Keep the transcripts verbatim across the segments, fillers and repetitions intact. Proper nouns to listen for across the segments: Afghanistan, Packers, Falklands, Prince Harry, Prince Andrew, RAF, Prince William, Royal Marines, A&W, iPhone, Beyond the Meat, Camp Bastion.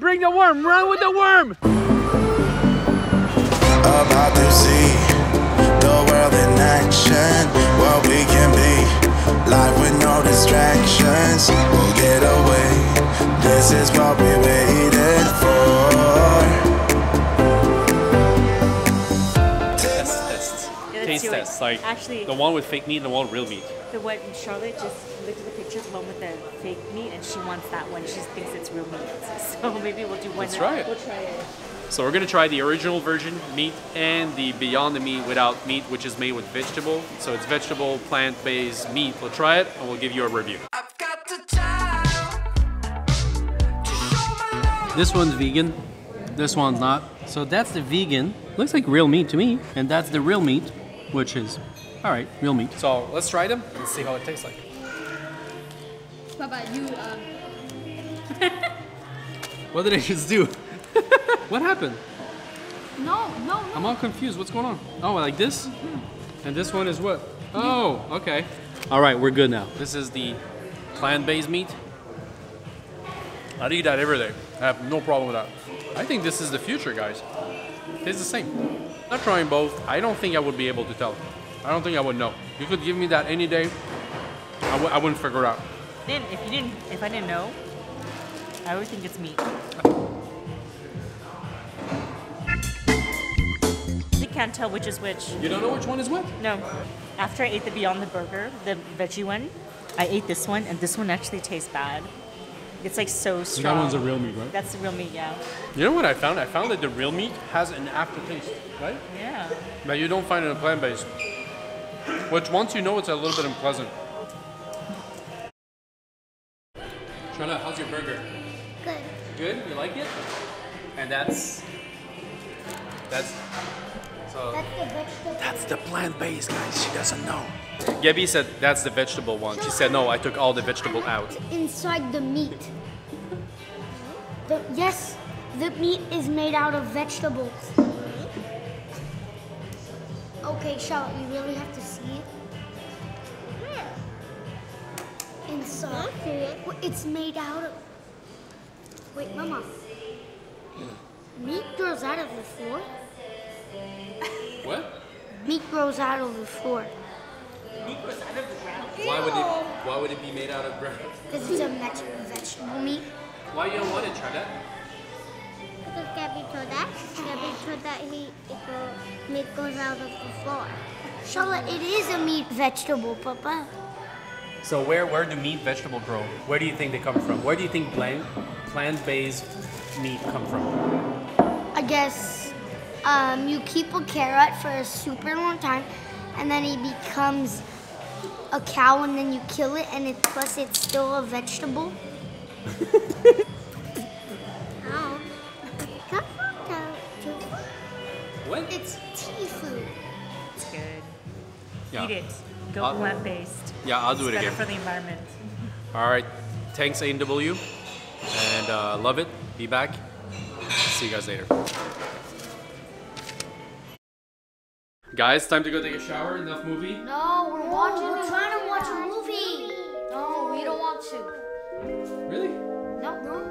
Bring the worm, run with the worm! About to see the world in action, what we can be, life with no distractions, we'll get away, this is what we waited for. Test, test. Yeah, taste test, like actually, the one with fake meat and the one with real meat. The one, Charlotte just looked at the picture, the one with the fake meat, and she wants that one. She thinks it's real meat. So maybe we'll do one. Let's try it. We'll try it. So we're gonna try the original virgin meat and the Beyond the Meat without meat, which is made with vegetable. So it's vegetable, plant-based meat. We'll try it and we'll give you a review. I've got the time to show my love. This one's vegan, this one's not. So that's the vegan, looks like real meat to me. And that's the real meat, which is, all right, real meat. So let's try them and see how it tastes like. Baba, you, um... What did I just do? What happened? No, no, no. I'm all confused. What's going on? Oh, like this? Mm-hmm. And this one is what? Oh, okay. All right, we're good now. This is the plant-based meat. I'd eat that every day. I have no problem with that. I think this is the future, guys. It tastes the same. I'm not trying both. I don't think I would be able to tell. I don't think I would know. You could give me that any day. I, w I wouldn't figure it out. Then, if you didn't, if I didn't know, I would think it's meat. Can't tell which is which. You don't know which one is what? No. After I ate the Beyond the Burger, the veggie one, I ate this one, and this one actually tastes bad. It's like so strong. That one's a real meat, right? That's the real meat, yeah. You know what I found? I found that the real meat has an aftertaste, right? Yeah. But you don't find it in plant-based. Which once you know, it's a little bit unpleasant. Charlotte, how's your burger? Good. Good? You like it? And that's... That's... So that's the, that's the plant-based, guys. She doesn't know. Gabby said that's the vegetable one. No, she said no, I took all the vegetable out. Inside the meat. The, yes, the meat is made out of vegetables. Okay, Charlotte, you really have to see it. Inside it, it's made out of... Wait, Mama. Meat grows out of the floor? What? Meat grows out of the floor. Meat grows out of the ground? Why would it, why would it be made out of ground? Because it's a vegetable meat. Why you don't want to try that? Because Gabby told that. Gabby told that he, it, meat goes out of the floor. Charlotte, it is a meat vegetable, Papa. So where, where do meat vegetable grow? Where do you think they come from? Where do you think plant, plant-based meat come from? I guess... Um, you keep a carrot for a super long time, and then it becomes a cow, and then you kill it, and it, plus it's still a vegetable. Ow. What? It's tea food. It's good. Yeah. Eat it. Go plant-based. Yeah, I'll do it again. It's better for the environment. All right. Thanks, A and W. And uh, love it. Be back. See you guys later. Guys, time to go take a shower. Enough movie? No, we're no, watching. We're trying to watch a movie. No, we don't want to. Really? No, no.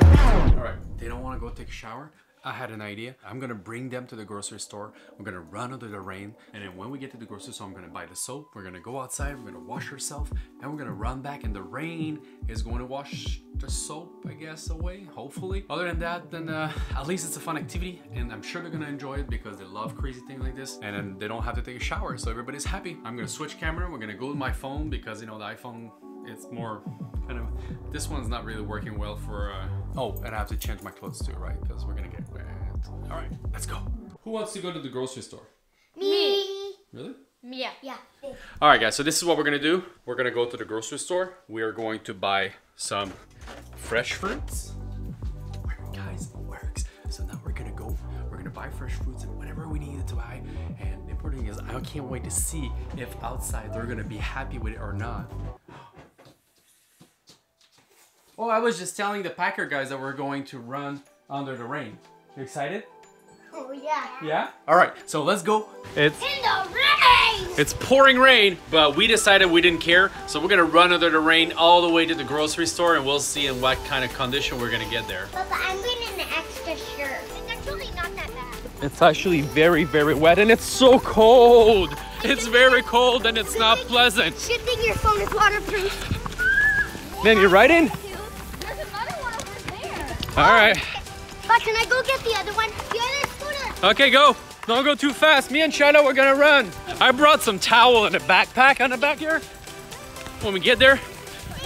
All right, they don't want to go take a shower. I had an idea. I'm gonna bring them to the grocery store. We're gonna run under the rain, and then when we get to the grocery store, I'm gonna buy the soap. We're gonna go outside. We're gonna wash ourselves, and we're gonna run back. And the rain is going to wash the soap, I guess, away. Hopefully. Other than that, then uh, at least it's a fun activity, and I'm sure they're gonna enjoy it because they love crazy things like this. And then they don't have to take a shower, so everybody's happy. I'm gonna switch camera. We're gonna go with my phone because you know the iPhone. It's more kind of, this one's not really working well for, uh, oh, and I have to change my clothes too, right? Because we're gonna get wet. All right, let's go. Who wants to go to the grocery store? Me. Really? Me, yeah. Yeah. All right, guys, so this is what we're gonna do. We're gonna go to the grocery store. We are going to buy some fresh fruits. Guys, it works. So now we're gonna go, we're gonna buy fresh fruits and whatever we needed to buy. And the important thing is, I can't wait to see if outside they're gonna be happy with it or not. Oh, I was just telling the Packer guys that we're going to run under the rain. You excited? Oh, yeah. Yeah? All right, so let's go. It's in the rain! It's pouring rain, but we decided we didn't care. So we're gonna run under the rain all the way to the grocery store, and we'll see in what kind of condition we're gonna get there. Papa, I'm gonna extra shirt. It's actually not that bad. It's actually very, very wet, and it's so cold. It's very cold, and it's not pleasant. Good thing your phone is waterproof. Then you're right in. There's another one over there. All right. But can I go get the other one? The other scooter. Okay, go. Don't go too fast. Me and Shadow are gonna run. I brought some towel and a backpack on the back here. When we get there,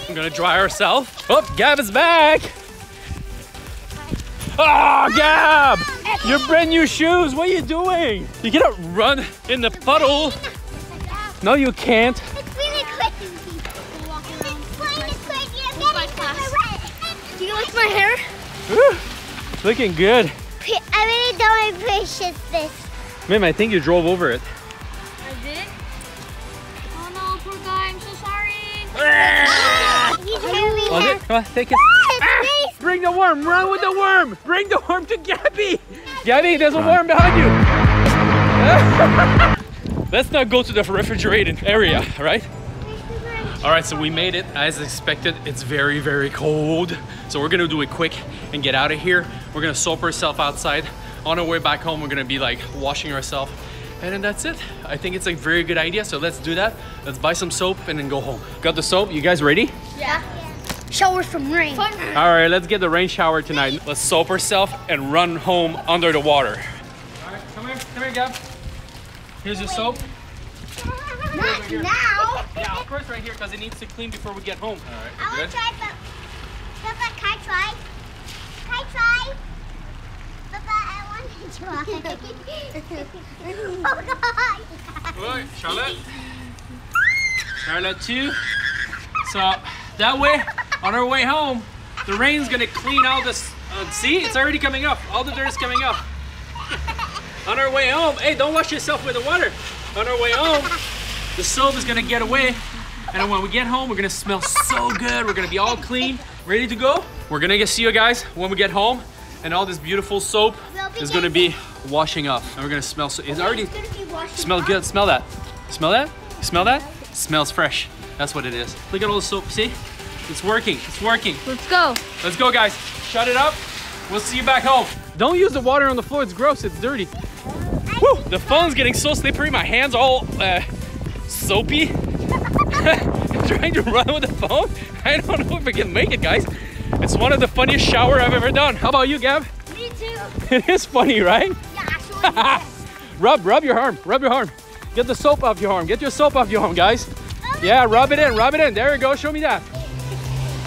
we're gonna dry ourselves. Oh, Gab is back. Oh, Gab! Your brand new shoes, what are you doing? You cannot run in the puddle. No, you can't. It's really crazy. It's plain and crazy. I'm getting wet. Do you like my hair? Woo, looking good. I really don't appreciate this. Mim, I think you drove over it. I did? Oh no, poor guy, I'm so sorry. You drove over it. Come on, take it. Bring the worm, run with the worm! Bring the worm to Gabby! Gabby, there's a worm behind you! Let's not go to the refrigerated area, right? All right, so we made it as expected. It's very, very cold. So we're gonna do it quick and get out of here. We're gonna soak ourselves outside. On our way back home, we're gonna be like washing ourselves. And then that's it. I think it's a very good idea. So let's do that. Let's buy some soap and then go home. Got the soap, you guys ready? Yeah. Showers from rain. All right, let's get the rain shower tonight. Let's soap ourselves and run home under the water. All right, come here, come here, Gab. Here's your soap. Not right now. Yeah, of course, right here, because it needs to clean before we get home. All right, I want to try, but Papa, can I try? Can I try? Papa, I want to try. Oh, God. All right, Charlotte. Charlotte, too. So that way, on our way home, the rain's gonna clean all this. Uh, see, it's already coming up. All the dirt is coming up. On our way home, hey, don't wash yourself with the water. On our way home, the soap is gonna get away. And when we get home, we're gonna smell so good. We're gonna be all clean, ready to go. We're gonna get see you guys when we get home. And all this beautiful soap is gonna be washing off. And we're gonna smell so, it's already, smell good, smell that. Smell that, smell that, smells fresh. That's what it is. Look at all the soap, see? It's working, it's working. Let's go. Let's go, guys. Shut it up. We'll see you back home. Don't use the water on the floor. It's gross, it's dirty. Woo, the phone's getting so slippery. My hands all uh, soapy. I'm trying to run with the phone. I don't know if I can make it, guys. It's one of the funniest shower I've ever done. How about you, Gab? Me too. It is funny, right? Yeah, actually, yes. Rub, rub your arm, rub your arm. Get the soap off your arm. Get your soap off your arm, guys. Yeah, rub it in, rub it in. There you go, show me that.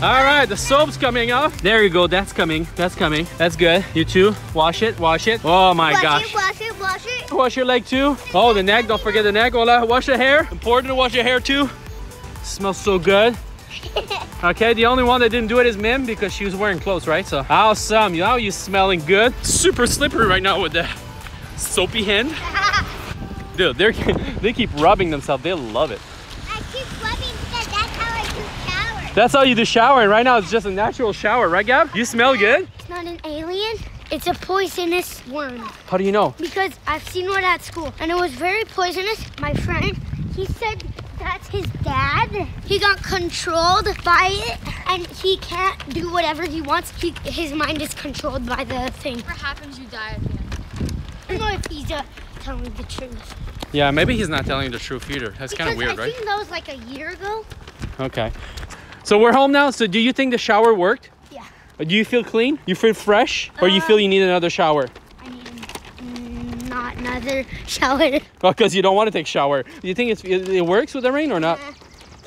All right, the soap's coming off. There you go, that's coming, that's coming. That's good, you too. Wash it, wash it. Oh my wash gosh. Wash it, wash it, wash it. Wash your leg too. Oh, the neck, don't forget the neck. Ola, wash your hair. Important to wash your hair too. It smells so good. Okay, the only one that didn't do it is Mim because she was wearing clothes, right? So awesome, now you're smelling good. Super slippery right now with the soapy hand. Dude, they're, they keep rubbing themselves, they love it. That's how you do showering. Right now, it's just a natural shower, right, Gab? You smell good? It's not an alien. It's a poisonous worm. How do you know? Because I've seen one at school, and it was very poisonous. My friend, he said that's his dad. He got controlled by it, and he can't do whatever he wants. He, his mind is controlled by the thing. Whatever happens, you die at the end. I don't know if he's uh, telling the truth. Yeah, maybe he's not telling the truth either. That's kind of weird, I right? I think that was like a year ago. Okay. So we're home now, so do you think the shower worked? Yeah. Do you feel clean? You feel fresh? Or uh, you feel you need another shower? I need not another shower. Oh, because you don't want to take a shower. Do you think it's, it, it works with the rain or not? Uh,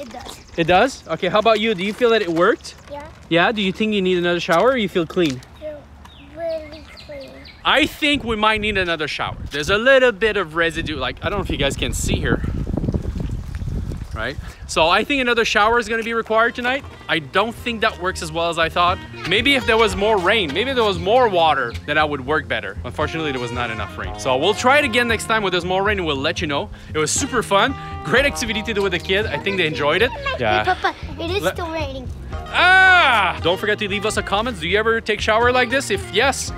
it does. It does? Okay, how about you? Do you feel that it worked? Yeah. Yeah? Do you think you need another shower or you feel clean? Feel really clean. I think we might need another shower. There's a little bit of residue, like, I don't know if you guys can see here. Right? So I think another shower is gonna be required tonight. I don't think that works as well as I thought. Maybe if there was more rain, maybe if there was more water, then I would work better. Unfortunately, there was not enough rain. So we'll try it again next time when there's more rain and we'll let you know. It was super fun. Great activity to do with the kids. I think they enjoyed it. Yeah. Hey, Papa, it is still raining. Ah! Don't forget to leave us a comment. Do you ever take a shower like this? If yes,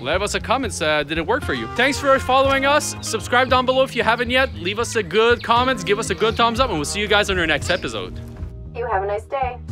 leave us a comment. Uh, did it work for you? Thanks for following us. Subscribe down below if you haven't yet. Leave us a good comments. Give us a good thumbs up. And we'll see you guys on our next episode. You have a nice day.